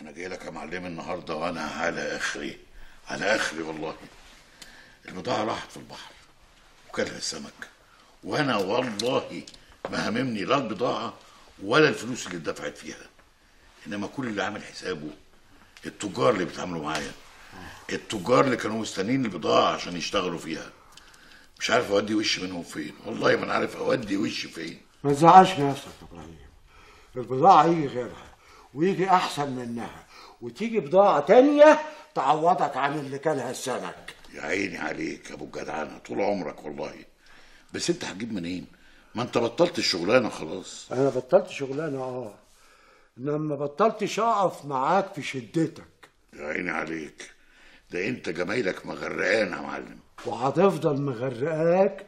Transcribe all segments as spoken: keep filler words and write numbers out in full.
انا جاي لك يا معلم النهارده وانا على اخري على اخري والله. البضاعه راحت في البحر وكلها السمك، وانا والله ما هممني لا البضاعه ولا الفلوس اللي اتدفعت فيها، انما كل اللي عامل حسابه التجار اللي بيتعاملوا معايا، التجار اللي كانوا مستنيين البضاعه عشان يشتغلوا فيها. مش عارف اودي وشي منهم فين، والله ما انا عارف اودي وشي فين. ما تزعلش نفسك يا ابراهيم، البضاعه يجي غيرها ويجي احسن منها وتيجي بضاعه تانيه تعوضك عن اللي كانها السمك. يا عيني عليك يا ابو الجدعنه طول عمرك والله. بس انت هتجيب منين؟ ما انت بطلت الشغلانه خلاص. انا بطلت شغلانه اه، انما ما بطلتش اقف معاك في شدتك. يا عيني عليك، ده انت جمايلك مغرقان يا معلم، وهتفضل مغرقاك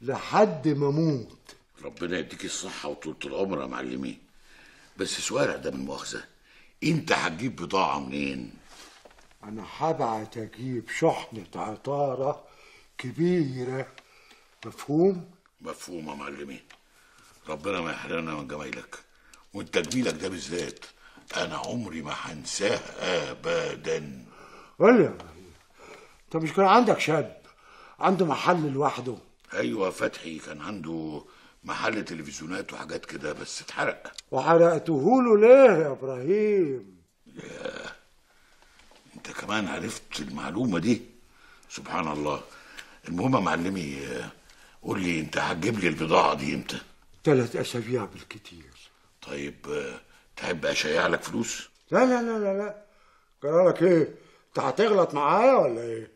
لحد ما اموت. ربنا يديك الصحه وطولة العمر يا معلمي. بس سؤال ده من مؤاخذه، انت هتجيب بضاعه منين؟ انا هبعت اجيب شحنه عطاره كبيره، مفهوم؟ مفهوم يا معلمي. ربنا ما يحرمنا من جمايلك، وانت جميلك ده بالذات انا عمري ما هنساه ابدا. قول لي يا ابراهيم، انت مش كان عندك شاب عنده محل لوحده؟ ايوه فتحي، كان عنده محل تلفزيونات وحاجات كده بس اتحرق. وحرقته له ليه يا ابراهيم؟ ياه، انت كمان عرفت المعلومه دي؟ سبحان الله. المهم يا معلمي، قول لي انت هتجيب لي البضاعه دي امتى؟ ثلاث اسابيع بالكتير. طيب تحب اشيع لك فلوس؟ لا لا لا لا لا، قال لك ايه؟ انت هتغلط معايا ولا ايه؟